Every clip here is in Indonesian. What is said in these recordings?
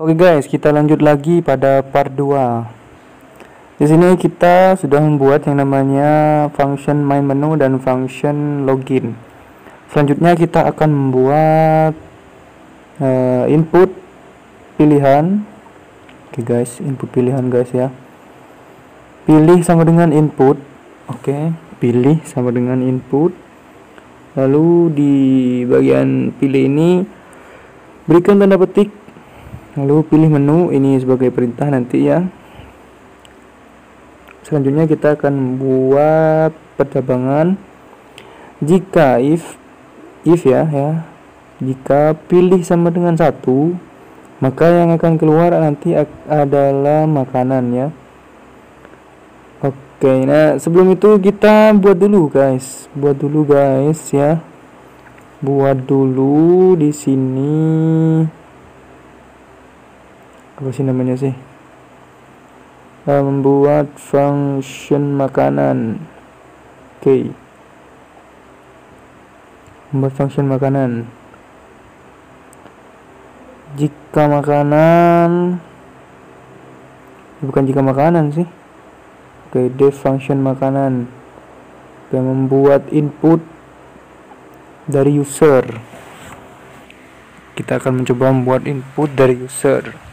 Oke guys, kita lanjut lagi pada part 2. Di sini kita sudah membuat yang namanya function main menu dan function login. Selanjutnya kita akan membuat input pilihan. Oke guys, input pilihan guys ya. Pilih sama dengan input. Oke, pilih sama dengan input. Lalu di bagian pilih ini berikan tanda petik. Lalu pilih menu ini sebagai perintah nanti ya. Selanjutnya kita akan membuat percabangan. Jika if ya. Jika pilih sama dengan 1, maka yang akan keluar nanti adalah makanan ya. Oke, nah sebelum itu kita buat dulu guys ya. Buat dulu di sini. Apa sih namanya sih? Membuat function makanan. Oke. Membuat function makanan. Bukan jika makanan sih. Oke, def function makanan yang membuat input dari user. Kita akan mencoba membuat input dari user.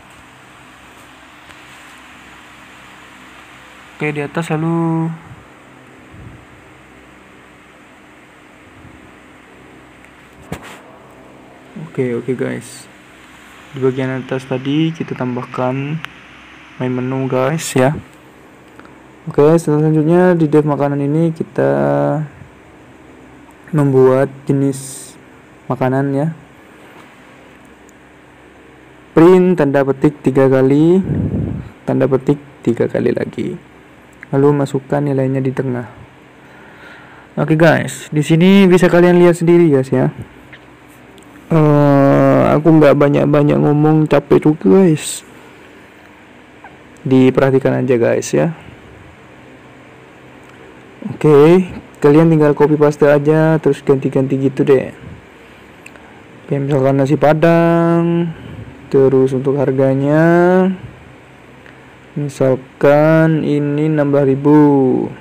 Oke, di atas lalu Oke guys. Di bagian atas tadi kita tambahkan main menu guys ya. Oke, selanjutnya di div makanan ini kita membuat jenis makanan ya. Print tanda petik 3 kali, tanda petik 3 kali lagi. Lalu masukkan nilainya di tengah. Oke guys, di sini bisa kalian lihat sendiri guys ya. Aku nggak banyak-banyak ngomong, capek juga guys. Diperhatikan aja guys ya. Oke, kalian tinggal copy paste aja terus ganti-ganti gitu deh. Kayak misalkan nasi padang, terus untuk harganya misalkan ini 6.000.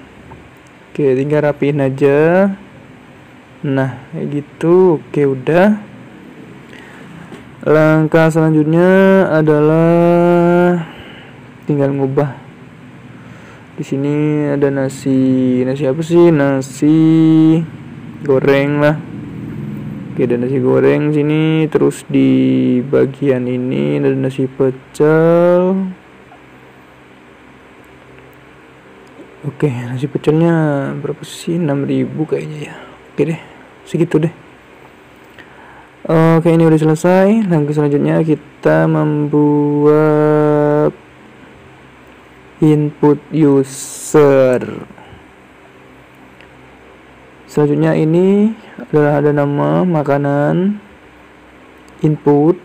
Oke, tinggal rapiin aja. Nah, kayak gitu. Oke, udah. Langkah selanjutnya adalah tinggal ngubah. Di sini ada nasi apa sih? Nasi goreng lah. Oke, ada nasi goreng sini, terus di bagian ini ada nasi pecel. Oke, nasi pecelnya berapa sih? 6.000 kayaknya ya. Oke deh, segitu deh. Oke, ini udah selesai. Langkah selanjutnya kita membuat input user. Selanjutnya ini adalah ada nama makanan, input,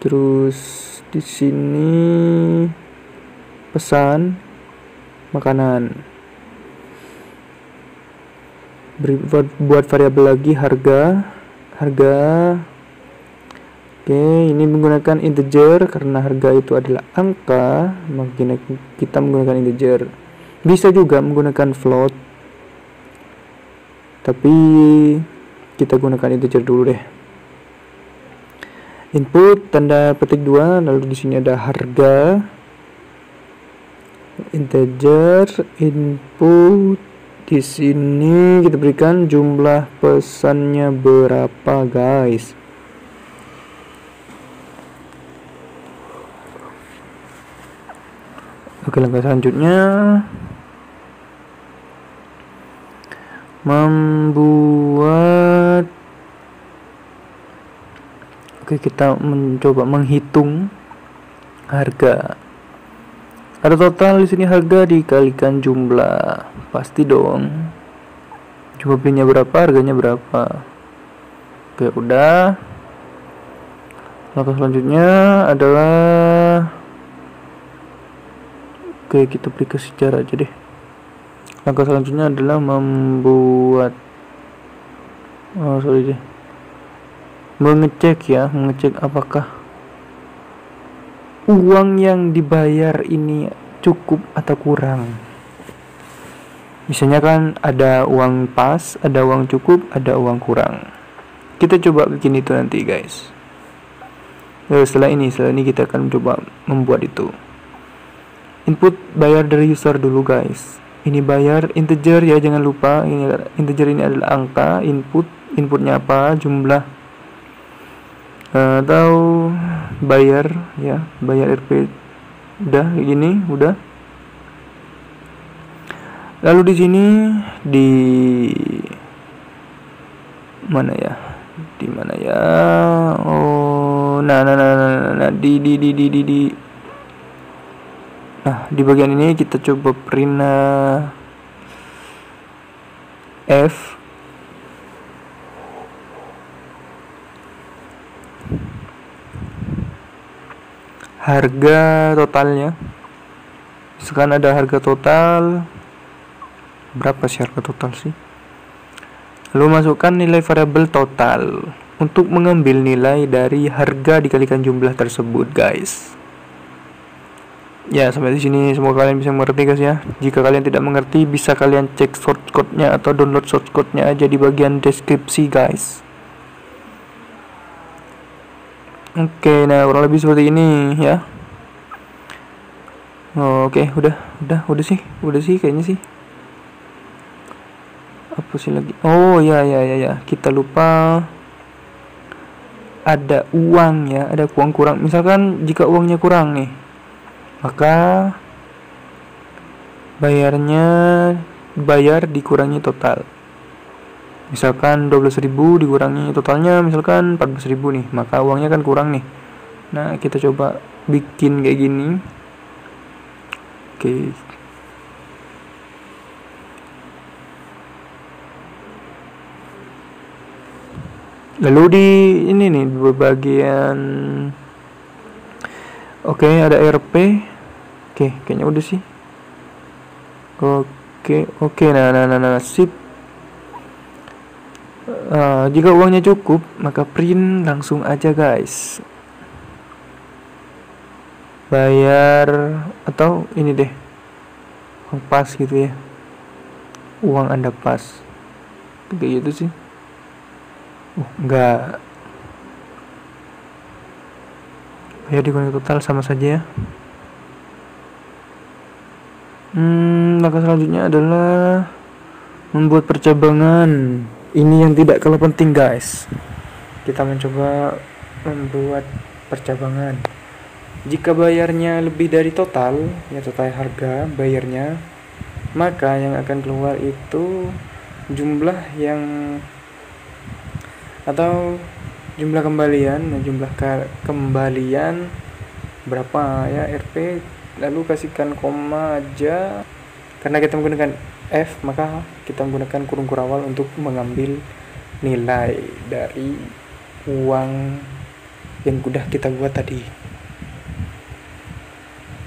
terus di sini pesan makanan. Buat variabel lagi harga. Oke, ini menggunakan integer karena harga itu adalah angka, maka kita menggunakan integer. Bisa juga menggunakan float, tapi kita gunakan integer dulu deh. Input tanda petik 2, lalu di sini ada harga, integer, input. Di sini kita berikan jumlah pesannya berapa guys. Oke, langkah selanjutnya membuat. Oke, kita mencoba menghitung harga. Ada total di sini, harga dikalikan jumlah. Pasti dong. Jumlahnya berapa, harganya berapa. Oke, udah. Langkah selanjutnya adalah oke, kita beri ke sejarah aja deh. Langkah selanjutnya adalah membuat mengecek apakah uang yang dibayar ini cukup atau kurang. Misalnya kan ada uang pas, ada uang cukup, ada uang kurang. Kita coba bikin itu nanti, guys. Lalu setelah ini kita akan coba membuat itu. Input bayar dari user dulu, guys. Ini bayar integer ya, jangan lupa. Ini integer, ini adalah angka. Inputnya apa, jumlah atau bayar ya, bayar RP. Udah gini, udah. Lalu di sini di mana ya? Oh, nah di Nah, di bagian ini kita coba print F. Harga totalnya, sekarang ada harga total berapa sih, harga total sih. Lalu masukkan nilai variabel total untuk mengambil nilai dari harga dikalikan jumlah tersebut, guys. Ya, sampai di sini semoga kalian bisa mengerti, guys ya. Jika kalian tidak mengerti, bisa kalian cek shortcode-nya atau download shortcode-nya aja di bagian deskripsi, guys. Oke, nah kurang lebih seperti ini ya. Oke, udah sih kayaknya sih. Apa sih lagi? Oh ya, kita lupa ada uang ya, ada uang kurang. Misalkan jika uangnya kurang nih, maka bayar dikurangi total. Misalkan 12.000 dikurangi totalnya misalkan 14.000 nih, maka uangnya kan kurang nih. Nah, kita coba bikin kayak gini. Oke. Lalu di ini nih di bagian Oke, ada RP. Oke, kayaknya udah sih. Oke, nah sip. Jika uangnya cukup, maka print langsung aja, guys. Bayar atau ini deh, uang pas gitu ya, uang Anda pas, kayak gitu sih. Enggak, bayar dikurangi total sama saja ya. Langkah selanjutnya adalah membuat percabangan. Ini yang tidak kalah penting, guys. Kita mencoba membuat percabangan. Jika bayarnya lebih dari total, ya total harga bayarnya, maka yang akan keluar itu jumlah yang atau jumlah kembalian. Jumlah kembalian berapa ya, RP, lalu kasihkan koma aja. Karena kita menggunakan F, maka kita menggunakan kurung kurawal untuk mengambil nilai dari uang yang sudah kita buat tadi.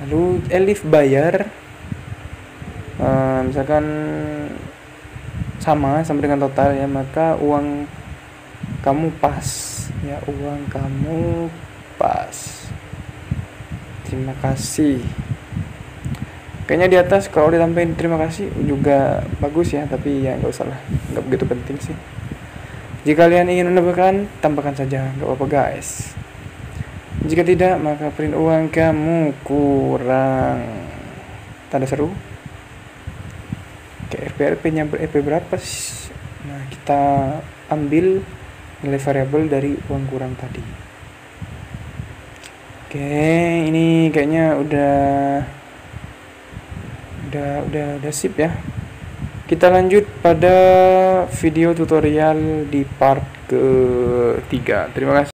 Lalu elif bayar, misalkan sama dengan total ya, maka uang kamu pas ya, uang kamu pas. Terima kasih. Kayaknya di atas kalau ditambahin terima kasih juga bagus ya, tapi ya nggak usah lah, nggak begitu penting sih. Jika kalian ingin menambahkan, tambahkan saja, nggak apa-apa, guys. Jika tidak, maka print uang kamu kurang. Tanda seru. Oke, RP-nya berapa sih? Nah, kita ambil nilai variabel dari uang kurang tadi. Oke, ini kayaknya udah sip ya. Kita lanjut pada video tutorial di part ke-3. Terima kasih.